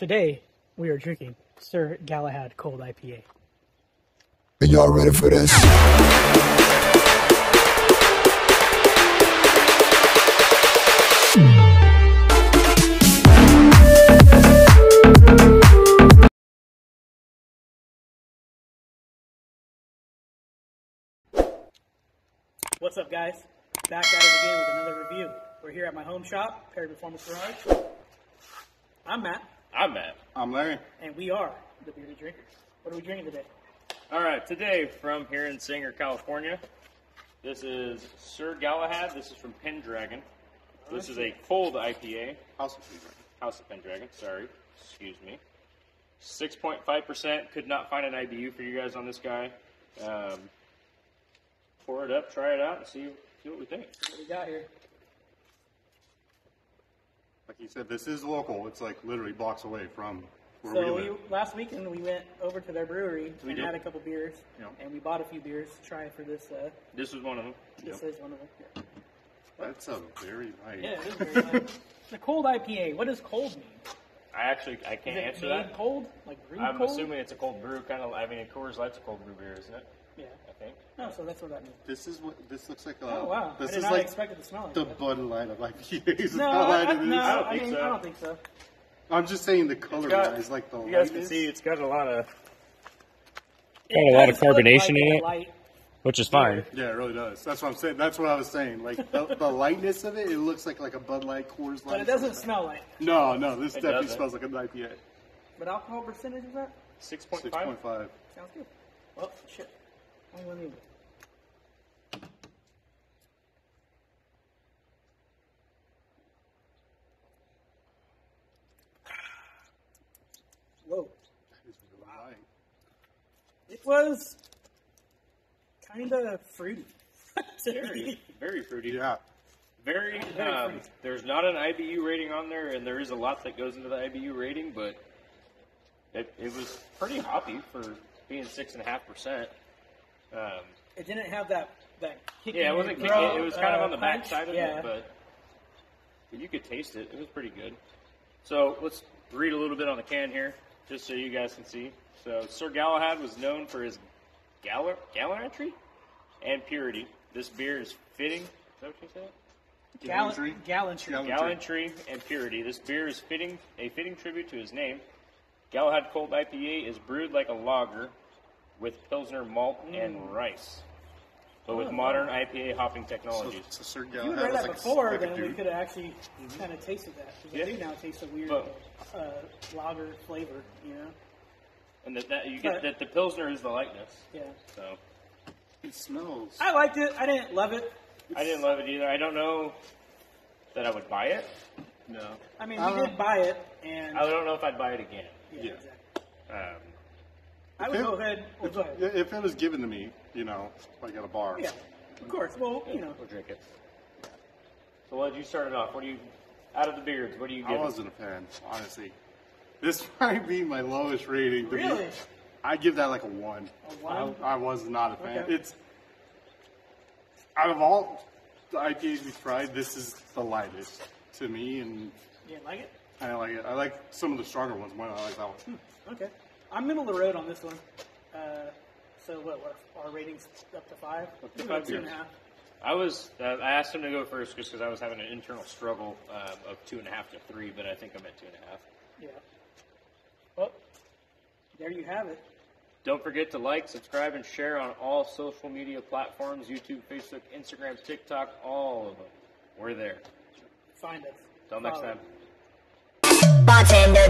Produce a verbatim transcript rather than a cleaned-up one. Today, we are drinking Sir Galahad Cold I P A. And y'all ready for this? What's up, guys? Back at it again with another review. We're here at my home shop, Perry Performance Garage. I'm Matt. I'm Matt. I'm Larry. And we are the Bearded Drinkers. What are we drinking today? All right, today from here in Singer, California, this is Sir Galahad. This is from Pendragon. This is a cold I P A. House of Pendragon. House of Pendragon, sorry. Excuse me. six point five percent. Could not find an I B U for you guys on this guy. Um, pour it up, try it out, and see, see what we think. What we got here? Like you said, this is local. It's like literally blocks away from where so we live. We, last weekend we went over to their brewery we and did. had a couple beers, yep. and we bought a few beers to try for this. Uh, this was one of them. This yep. is one of them. Yeah. That's a very light. Yeah, it is very light. The cold I P A. What does cold mean? I actually I can't is it answer that. Cold, like brewed I'm cold? assuming it's a cold brew kind of. I mean, Coors Light's a cold brew beer, isn't it? Yeah, I think. No, so that's what that means. This is what this looks like. A, oh wow! This I did is not like expect it to smell like the that. Bud Light of I P As. No, I, I, no I, don't I, mean, so. I don't think so. I'm just saying the color got, is like the. You guys lightest. Can see it's got a lot of. Got a lot of carbonation in it, light. Which is fine. Yeah, it really does. That's what I'm saying. That's what I was saying. Like the, the lightness of it, it looks like like a Bud Light, Coors Light. But it doesn't smell like. No, no, this it definitely doesn't. Smells like an I P A. But alcohol percentage is that? Six point five. Six point five. Sounds good. Well, shit. I'm gonna need it. Whoa. It was kind of fruity. Very, very fruity. Yeah. Very, um, very fruity. There's not an I B U rating on there, and there is a lot that goes into the I B U rating, but it, it was pretty hoppy for being six and a half percent. Um, it didn't have that that kick. Yeah, it wasn't kicking. It was kind uh, of on the back side of yeah. it, but, but you could taste it. It was pretty good. So let's read a little bit on the can here, just so you guys can see. So Sir Galahad was known for his gall gallantry and purity. This beer is fitting. Is that what you said? Gallantry, gallantry, gallantry, and purity. This beer is fitting a fitting tribute to his name. Galahad Cold I P A is brewed like a lager, with Pilsner malt mm. and rice, but with oh, modern wow. I P A hopping technologies. So, so if you read that like before, then dude. we could have actually mm -hmm. kind of tasted that. Because yeah. I do now taste a weird but, uh, lager flavor, you know? And that, that you but, get that the Pilsner is the lightness. Yeah. So it smells. I liked it. I didn't love it. It's, I didn't love it either. I don't know that I would buy it. No. I mean, we um, did buy it, and I don't know if I'd buy it again. Yeah, yeah. Exactly. Um, I would go ahead. If, go ahead. If it was given to me, you know, like at a bar. Yeah, of course. Well, you know. We'll drink it. So why did you start it off? What do you, out of the beards, what do you give? I wasn't a fan, honestly. This might be my lowest rating. Really? I give that like a one. A one? I, I was not a fan. Okay. It's, out of all the I P As we've tried, this is the lightest to me. And you didn't like it? I didn't like it. I like some of the stronger ones more than I like that one. Hmm. Okay. I'm middle of the road on this one. Uh, so what, what? Our ratings up to five. Up to five two and a half. I was. Uh, I asked him to go first just because I was having an internal struggle uh, of two and a half to three, but I think I'm at two and a half. Yeah. Well, there you have it. Don't forget to like, subscribe, and share on all social media platforms: YouTube, Facebook, Instagram, TikTok, all of them. We're there. Find us. Till next time. Bartender.